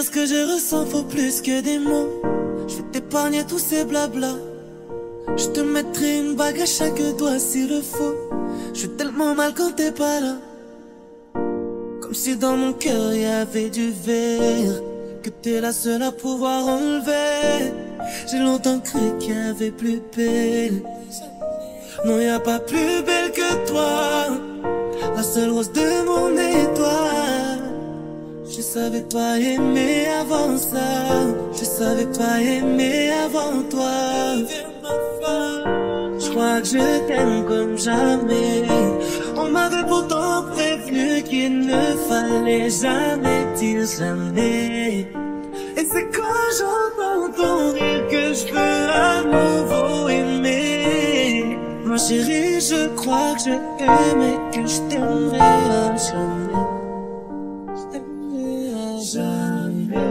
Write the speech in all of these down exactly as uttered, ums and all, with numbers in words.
dire ce que je ressens faut plus que des mots. Je vais t'épargner tous ces blablas. Je te mettrai une bague à chaque doigt s'il le faut. Je suis tellement mal quand t'es pas là. Comme si dans mon cœur y avait du verre, que t'es la seule à pouvoir enlever. J'ai longtemps cru qu'il y avait plus belle. Non, y a pas plus belle que toi, la seule rose de mon étoile. Je savais pas aimer avant ça, je savais pas aimer avant toi. Je crois que je t'aime comme jamais. On m'avait pourtant prévenu qu'il ne fallait jamais dire jamais. Et c'est quand j'entends ton rire que je veux à nouveau aimer. Ma chérie, je crois que je t'aime et que je t'aimerai à jamais. Je t'aimerai à jamais.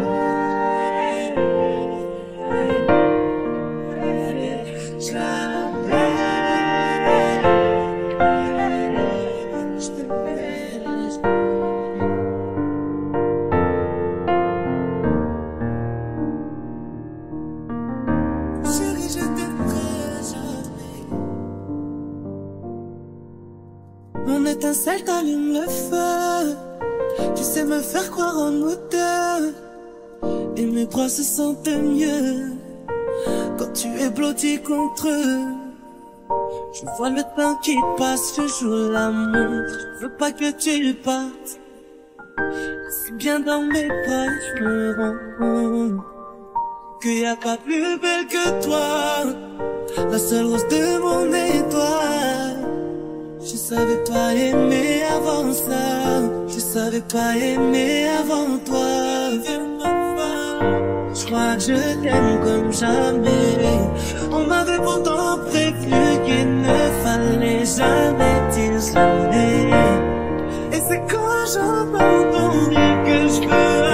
Je l'aimerai. Je t'aimerai. Mon étincelle t'allume le feu. Tu sais me faire croire en nous deux. Et mes bras se sentent mieux quand tu es blotti contre eux. Je vois le temps qui passe, je joue la montre. Je veux pas que tu partes. C'est bien dans mes bras, je me rends compte qu'il n'y a pas plus belle que toi, la seule rose de mon étoile. Je savais pas aimer avant ça, je savais pas aimer avant toi. Je crois que je t'aime comme jamais. On m'avait pourtant prévenu qu'il ne fallait jamais dire jamais. Et c'est quand j'entends ton rire que je peux.